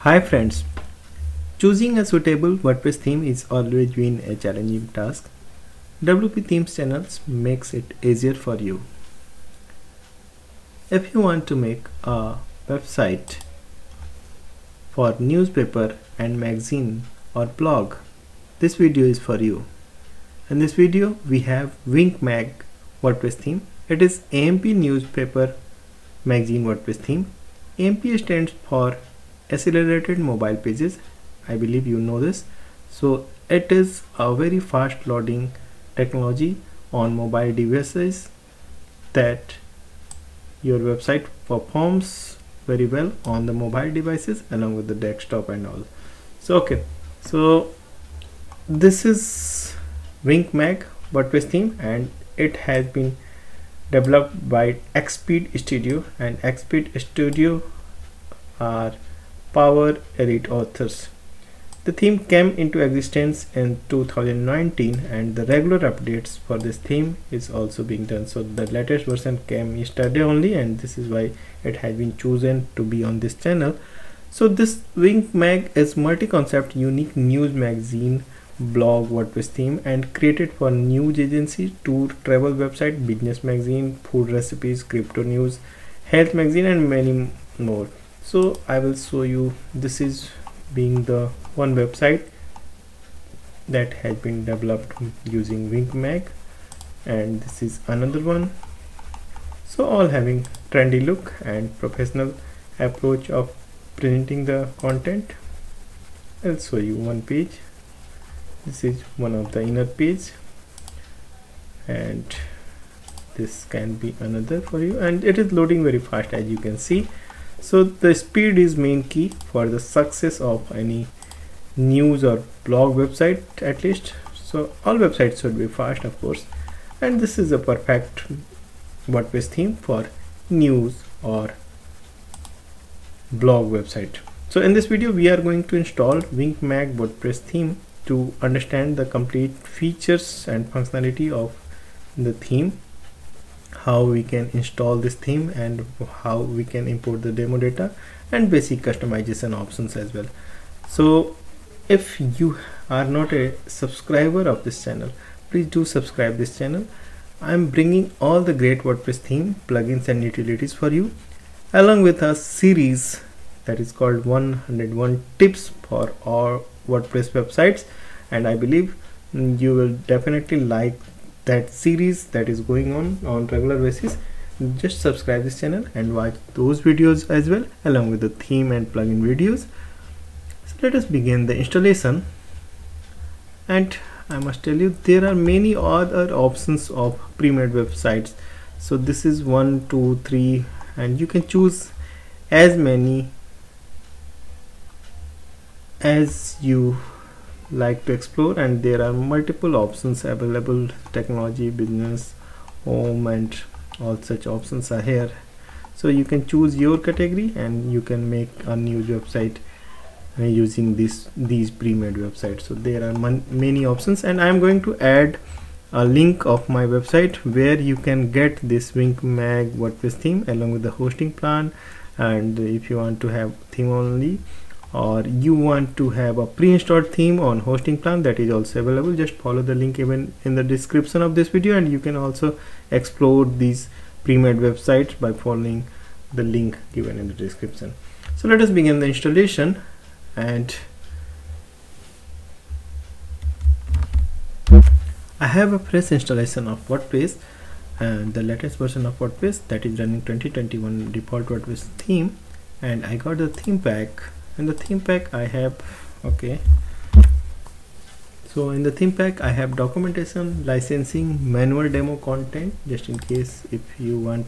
Hi friends, choosing a suitable WordPress theme is always been a challenging task. WP Themes channels makes it easier for you. If you want to make a website for newspaper and magazine or blog, this video is for you. In this video we have Vinkmag WordPress theme. It is AMP newspaper magazine WordPress theme. AMP stands for Accelerated Mobile Pages. I believe you know this. So it is a very fast loading technology on mobile devices that your website performs very well on the mobile devices along with the desktop and all. So so this is Vinkmag WordPress theme, and it has been developed by Xpeed Studio, and Xpeed Studio are power elite authors. The theme came into existence in 2019, and the regular updates for this theme is also being done. So the latest version came yesterday only, and this is why it has been chosen to be on this channel. So this Vinkmag is multi-concept unique news magazine blog WordPress theme, and created for news agency, tour, travel website, business magazine, food recipes, crypto news, health magazine, and many more. So I will show you. This is being the one website that has been developed using Vinkmag, and this is another one. So all having trendy look and professional approach of presenting the content. I'll show you one page. This is one of the inner page, and this can be another for you, and it is loading very fast as you can see. So the speed is main key for the success of any news or blog website, at least. So all websites should be fast, of course, and this is a perfect WordPress theme for news or blog website. So in this video we are going to install Vinkmag WordPress theme to understand the complete features and functionality of the theme, how we can install this theme, and how we can import the demo data, and basic customization options as well. So if you are not a subscriber of this channel, please do subscribe this channel. I am bringing all the great WordPress theme plugins and utilities for you, along with a series that is called 101 tips for all WordPress websites, and I believe you will definitely like that series that is going on regular basis. Just subscribe this channel and watch those videos as well, along with the theme and plugin videos. So let us begin the installation, and I must tell you there are many other options of pre-made websites. So this is 1, 2, 3, and you can choose as many as you like to explore, and there are multiple options available. Technology, business, home, and all such options are here. So you can choose your category, and you can make a new website using these pre-made websites. So there are many options, and I am going to add a link of my website where you can get this Vinkmag WordPress theme along with the hosting plan. And if you want to have theme only, or you want to have a pre-installed theme on hosting plan, that is also available. Just follow the link even in the description of this video, and you can also explore these pre-made websites by following the link given in the description. So let us begin the installation, and I have a fresh installation of WordPress and the latest version of WordPress that is running 2021 default WordPress theme, and I got the theme pack. In the theme pack I have in the theme pack I have documentation, licensing, manual demo content, just in case if you want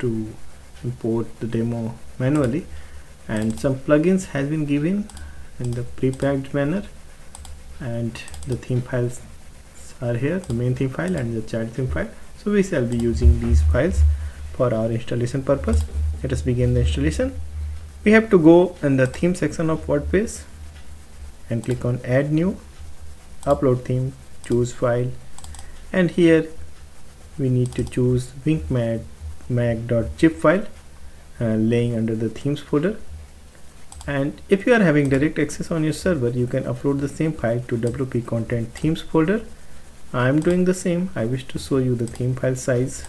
to import the demo manually, and some plugins has been given in the pre-packed manner, and the theme files are here, the main theme file and the chat theme file. So we shall be using these files for our installation purpose. Let us begin the installation. We have to go in the theme section of WordPress and click on add new, upload theme, choose file, and here we need to choose vinkmag.zip file laying under the themes folder, And if you are having direct access on your server, you can upload the same file to WP content themes folder. I am doing the same. I wish to show you the theme file size,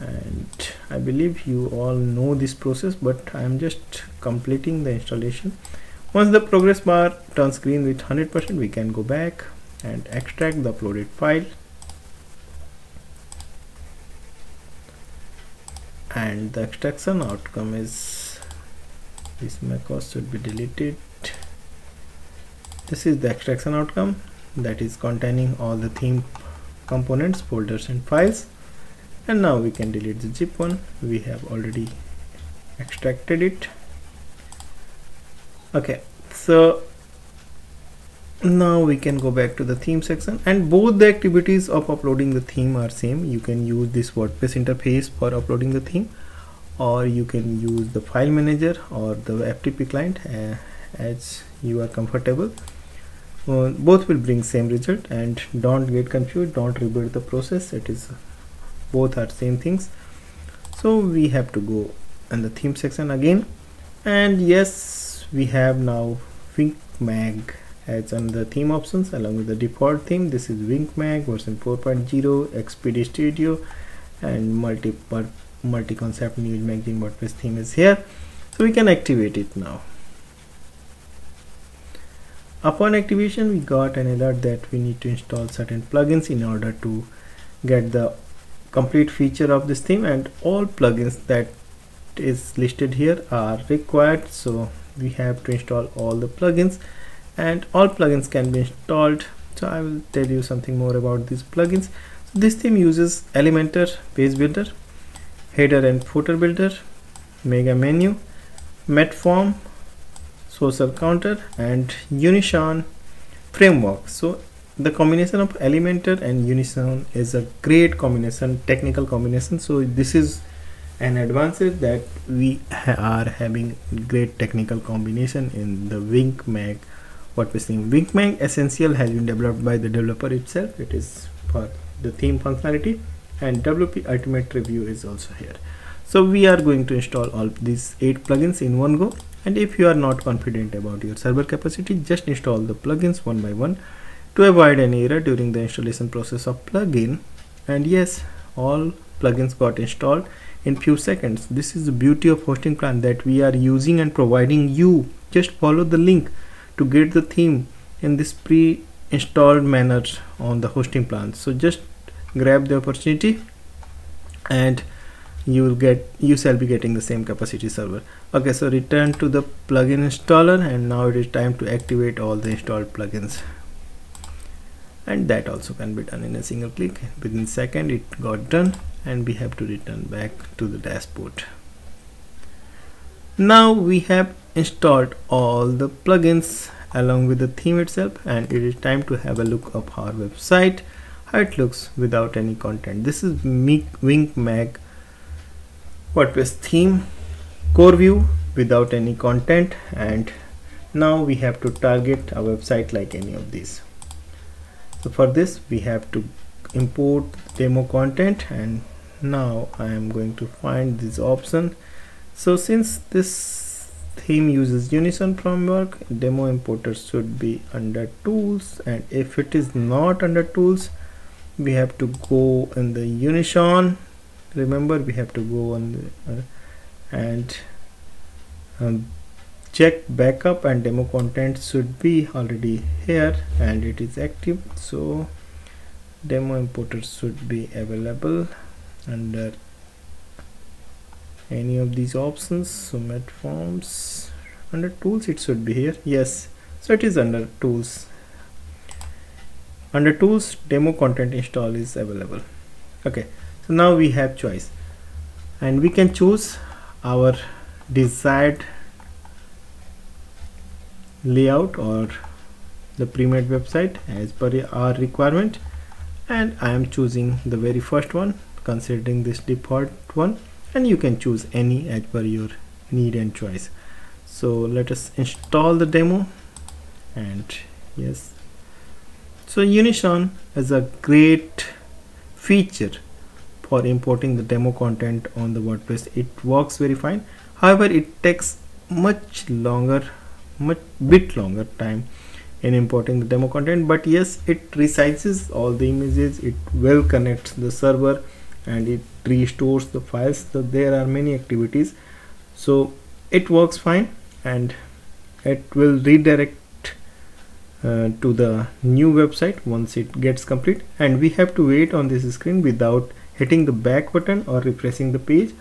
and I believe you all know this process, but I am just completing the installation. Once the progress bar turns green with 100%, we can go back and extract the uploaded file. And the extraction outcome is this macOS should be deleted. This is the extraction outcome that is containing all the theme components, folders and files. And now we can delete the zip one. We have already extracted it. Okay, so now we can go back to the theme section, and both the activities of uploading the theme are same. You can use this WordPress interface for uploading the theme, or you can use the file manager or the FTP client as you are comfortable. Both will bring same result, and don't get confused, don't rebuild the process. It is both are same things. So we have to go in the theme section again, and yes, we have now Vinkmag as another theme options along with the default theme. This is Vinkmag version 4.0, Xpeed Studio, and multi-concept new magazine WordPress theme is here. So we can activate it now. Upon activation, we got an alert that we need to install certain plugins in order to get the complete feature of this theme, and all plugins that is listed here are required. So we have to install all the plugins, and all plugins can be installed. So I will tell you something more about these plugins. So this theme uses Elementor, page builder, header and footer builder, mega menu, metform, social counter and Unison framework. So the combination of Elementor and Unison is a great combination, technical combination. So this is an advantage that we are having great technical combination in the Vinkmag. What we see Vinkmag Essential has been developed by the developer itself. It is for the theme functionality, and WP Ultimate Review is also here. So we are going to install all these 8 plugins in one go. And if you are not confident about your server capacity, just install the plugins one by one to avoid any error during the installation process of plugin. And yes, all plugins got installed in few seconds. This is the beauty of hosting plan that we are using and providing you. Just follow the link to get the theme in this pre-installed manner on the hosting plan. So just grab the opportunity, and you shall be getting the same capacity server. Okay, so return to the plugin installer, and now it is time to activate all the installed plugins, and that also can be done in a single click. Within second it got done, and we have to return back to the dashboard. Now we have installed all the plugins along with the theme itself, and it is time to have a look of our website, how it looks without any content. This is Vinkmag WordPress theme core view without any content, and now we have to target a website like any of these. So for this we have to import demo content, and now I am going to find this option. So since this theme uses Unison framework, demo importer should be under tools, and if it is not under tools, we have to go in the Unison. Remember, we have to go on the, and check backup, and demo content should be already here and it is active. So demo importer should be available under any of these options. So metforms, under tools it should be here. Yes, so it is under tools. Under tools, demo content install is available. Okay, so now we have choice, and we can choose our desired layout or the pre-made website as per our requirement, and I am choosing the very first one, considering this default one. And you can choose any as per your need and choice. So let us install the demo, and yes, so Unison is a great feature for importing the demo content on the WordPress. It works very fine. However, it takes much bit longer time in importing the demo content, but yes, it resizes all the images, it well connects the server, and it restores the files. So there are many activities, so it works fine, and it will redirect to the new website once it gets complete, and we have to wait on this screen without hitting the back button or refreshing the page.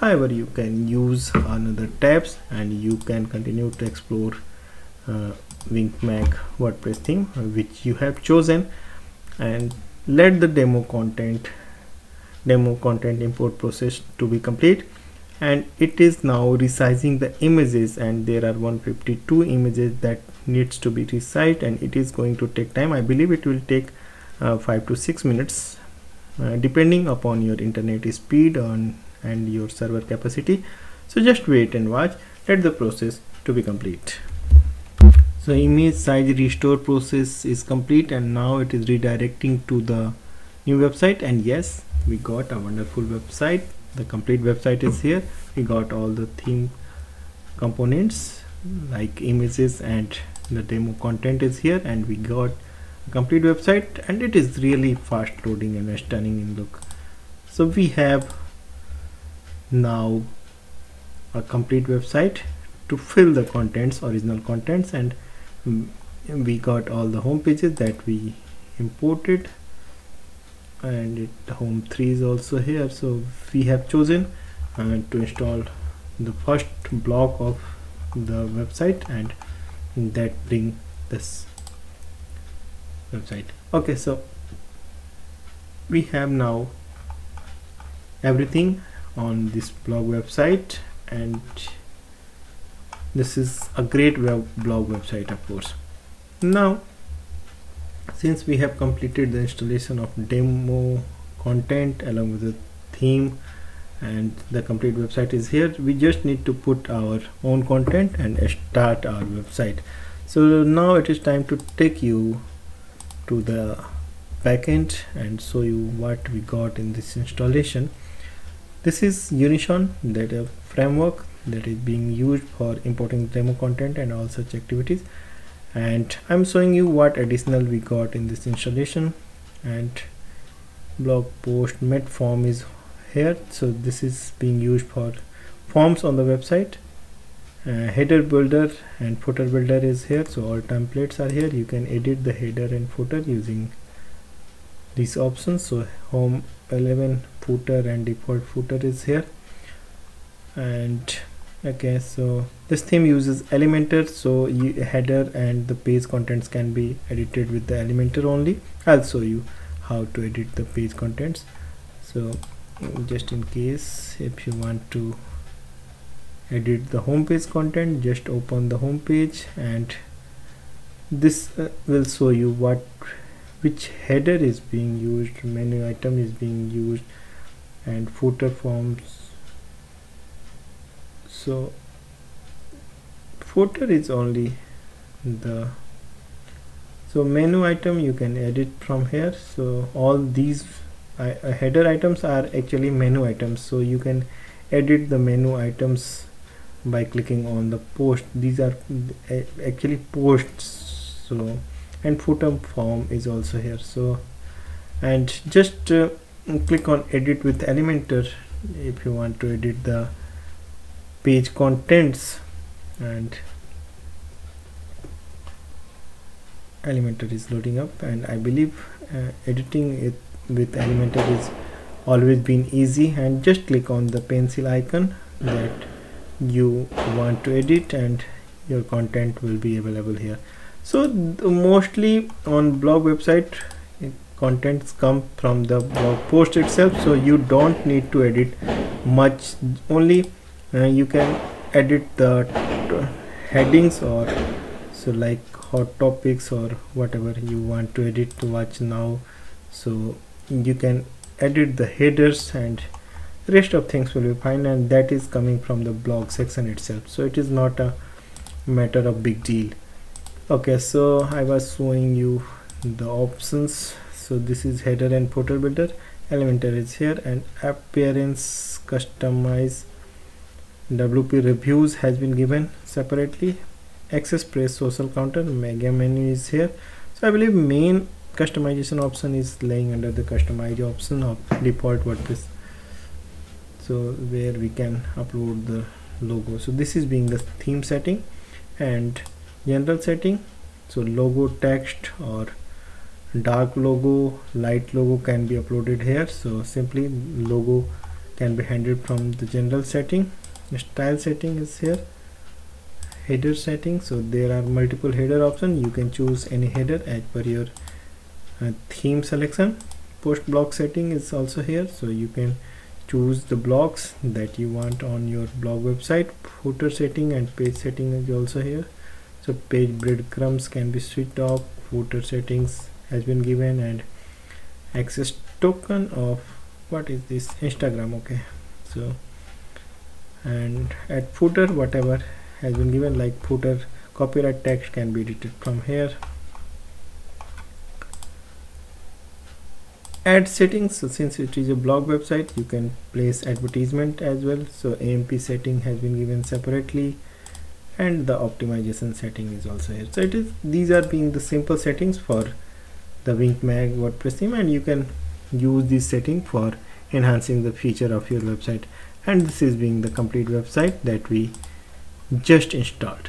However, you can use another tabs and you can continue to explore Vinkmag WordPress theme which you have chosen, and let the demo content import process to be complete. And it is now resizing the images, and there are 152 images that needs to be resized, and it is going to take time. I believe it will take 5 to 6 minutes depending upon your internet speed and your server capacity. So just wait and watch, let the process to be complete. So image size restore process is complete, and now it is redirecting to the new website. And yes, we got a wonderful website. The complete website is here. We got all the theme components like images and the demo content is here, and we got a complete website, and it is really fast loading and a stunning in look. So we have now a complete website to fill the contents, original contents, and we got all the home pages that we imported, and the home 3 is also here. So we have chosen to install the first block of the website, and that bring this website. Okay, so we have now everything on this blog website, and this is a great blog website, of course. Now, since we have completed the installation of demo content along with the theme and the complete website is here, we just need to put our own content and start our website. So now it is time to take you to the backend and show you what we got in this installation. This is Unison, that a framework that is being used for importing demo content and all such activities, and I'm showing you what additional we got in this installation. And blog post met form is here, so this is being used for forms on the website. Header builder and footer builder is here, so all templates are here. You can edit the header and footer using these options. So home 11 footer and default footer is here. And okay, so this theme uses Elementor, so header and the page contents can be edited with the Elementor only. I'll show you how to edit the page contents. So just in case if you want to edit the home page content, just open the home page, and this will show you which header is being used, menu item is being used, and footer forms. So footer is only the, so menu item you can edit from here. So all these header items are actually menu items, so you can edit the menu items by clicking on the post. These are actually posts. So, and footer form is also here. So, and just click on edit with Elementor if you want to edit the page contents, and Elementor is loading up. And I believe editing it with Elementor is always been easy, and just click on the pencil icon that you want to edit, and your content will be available here. So mostly on blog website contents come from the blog post itself, so you don't need to edit much. Only you can edit the headings, or so like hot topics or whatever you want to edit to watch now. So you can edit the headers, and rest of things will be fine, and that is coming from the blog section itself, so it is not a matter of big deal. Okay, so I was showing you the options. So this is header and footer builder. Elementor is here, and appearance, customize, WP reviews has been given separately. Access press social counter mega menu is here. So I believe main customization option is laying under the customize option of default WordPress. So where we can upload the logo. So this is being the theme setting and general setting. So logo, text or dark logo, light logo can be uploaded here. So simply logo can be handled from the general setting. The style setting is here. Header setting, so there are multiple header options. You can choose any header as per your theme selection. Post block setting is also here, so you can choose the blocks that you want on your blog website. Footer setting and page setting is also here. So page breadcrumbs can be switched off. Footer settings has been given and access token of what is this, Instagram. Okay, so and at footer whatever has been given, like footer copyright text can be edited from here. Ad settings, so since it is a blog website you can place advertisement as well. So AMP setting has been given separately and the optimization setting is also here. So it is, these are being the simple settings for the Vinkmag WordPress theme, and you can use this setting for enhancing the feature of your website. And this is being the complete website that we just installed.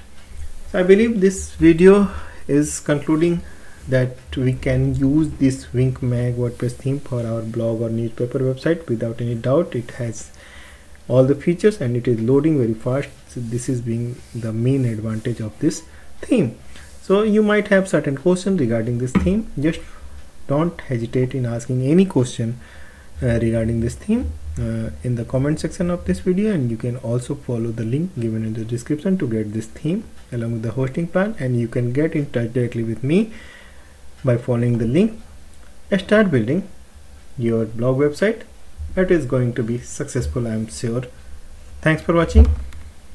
So I believe this video is concluding that we can use this Vinkmag WordPress theme for our blog or newspaper website without any doubt. It has all the features and it is loading very fast. So this is being the main advantage of this theme. So you might have certain questions regarding this theme. Just don't hesitate in asking any question regarding this theme in the comment section of this video, and you can also follow the link given in the description to get this theme along with the hosting plan, and you can get in touch directly with me by following the link. Start building your blog website. It is going to be successful, I am sure. Thanks for watching.